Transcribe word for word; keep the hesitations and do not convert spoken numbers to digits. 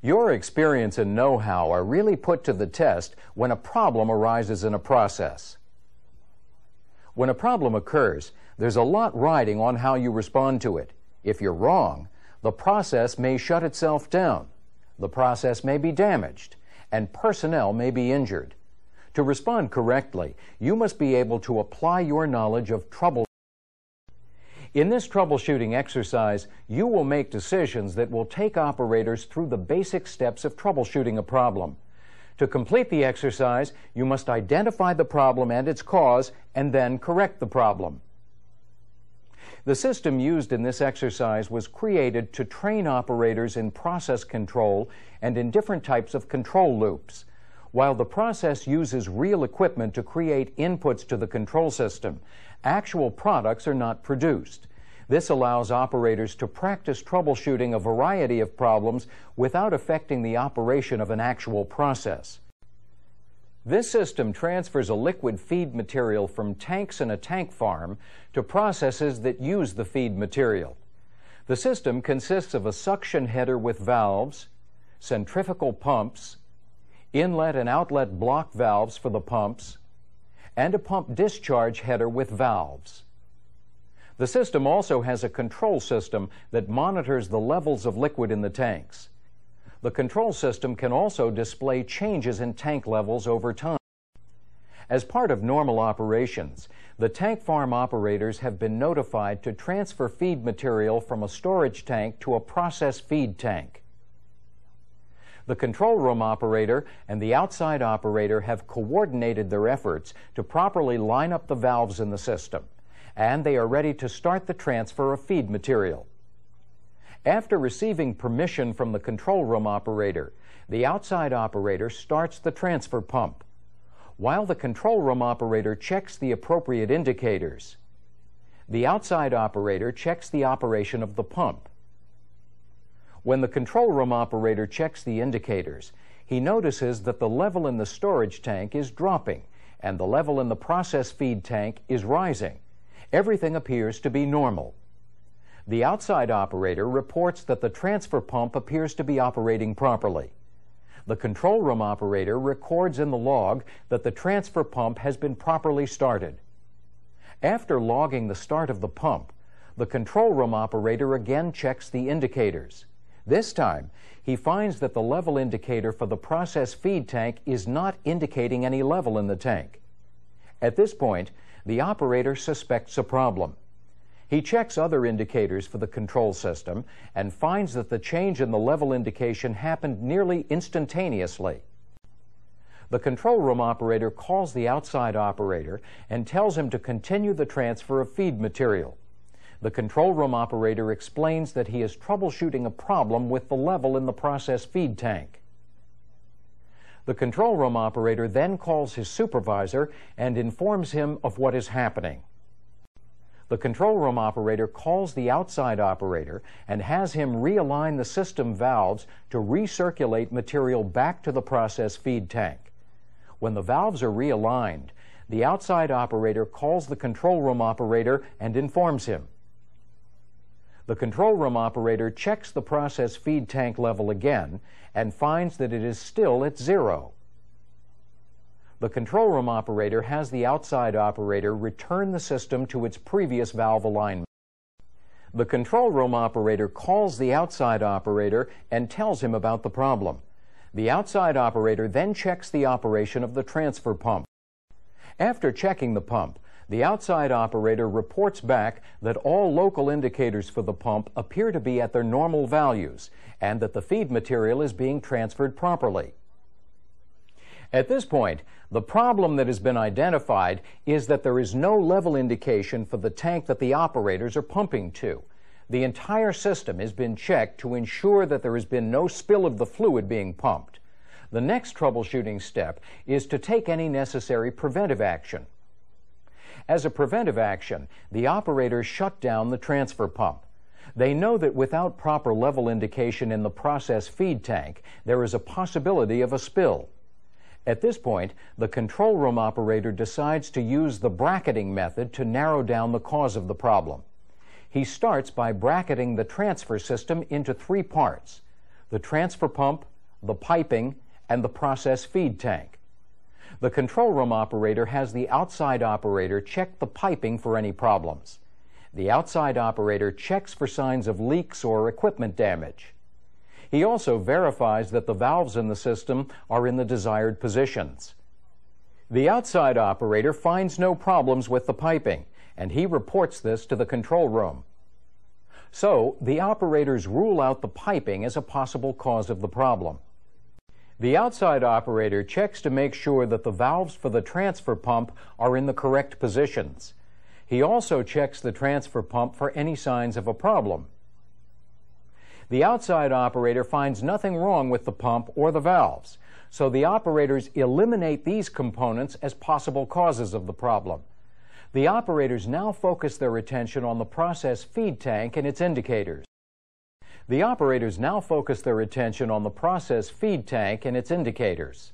Your experience and know-how are really put to the test when a problem arises in a process. When a problem occurs, there's a lot riding on how you respond to it. If you're wrong, the process may shut itself down. The process may be damaged, and personnel may be injured. To respond correctly, you must be able to apply your knowledge of troubleshooting. In this troubleshooting exercise, you will make decisions that will take operators through the basic steps of troubleshooting a problem. To complete the exercise, you must identify the problem and its cause, and then correct the problem. The system used in this exercise was created to train operators in process control and in different types of control loops. While the process uses real equipment to create inputs to the control system, actual products are not produced. This allows operators to practice troubleshooting a variety of problems without affecting the operation of an actual process. This system transfers a liquid feed material from tanks in a tank farm to processes that use the feed material. The system consists of a suction header with valves, centrifugal pumps, inlet and outlet block valves for the pumps, and a pump discharge header with valves. The system also has a control system that monitors the levels of liquid in the tanks. The control system can also display changes in tank levels over time. As part of normal operations, the tank farm operators have been notified to transfer feed material from a storage tank to a process feed tank. The control room operator and the outside operator have coordinated their efforts to properly line up the valves in the system, and they are ready to start the transfer of feed material. After receiving permission from the control room operator, the outside operator starts the transfer pump, while the control room operator checks the appropriate indicators. The outside operator checks the operation of the pump. When the control room operator checks the indicators, he notices that the level in the storage tank is dropping and the level in the process feed tank is rising. Everything appears to be normal. The outside operator reports that the transfer pump appears to be operating properly. The control room operator records in the log that the transfer pump has been properly started. After logging the start of the pump, the control room operator again checks the indicators. This time, he finds that the level indicator for the process feed tank is not indicating any level in the tank. At this point, the operator suspects a problem. He checks other indicators for the control system and finds that the change in the level indication happened nearly instantaneously. The control room operator calls the outside operator and tells him to continue the transfer of feed material. The control room operator explains that he is troubleshooting a problem with the level in the process feed tank. The control room operator then calls his supervisor and informs him of what is happening. The control room operator calls the outside operator and has him realign the system valves to recirculate material back to the process feed tank. When the valves are realigned, the outside operator calls the control room operator and informs him. The control room operator checks the process feed tank level again and finds that it is still at zero. The control room operator has the outside operator return the system to its previous valve alignment. The control room operator calls the outside operator and tells him about the problem. The outside operator then checks the operation of the transfer pump. After checking the pump, the outside operator reports back that all local indicators for the pump appear to be at their normal values and that the feed material is being transferred properly. At this point, the problem that has been identified is that there is no level indication for the tank that the operators are pumping to. The entire system has been checked to ensure that there has been no spill of the fluid being pumped. The next troubleshooting step is to take any necessary preventive action. As a preventive action, the operators shut down the transfer pump. They know that without proper level indication in the process feed tank, there is a possibility of a spill. At this point, the control room operator decides to use the bracketing method to narrow down the cause of the problem. He starts by bracketing the transfer system into three parts: the transfer pump, the piping, and the process feed tank. The control room operator has the outside operator check the piping for any problems. The outside operator checks for signs of leaks or equipment damage. He also verifies that the valves in the system are in the desired positions. The outside operator finds no problems with the piping, and he reports this to the control room. So, the operators rule out the piping as a possible cause of the problem. The outside operator checks to make sure that the valves for the transfer pump are in the correct positions. He also checks the transfer pump for any signs of a problem. The outside operator finds nothing wrong with the pump or the valves, so the operators eliminate these components as possible causes of the problem. The operators now focus their attention on the process feed tank and its indicators. The operators now focus their attention on the process feed tank and its indicators.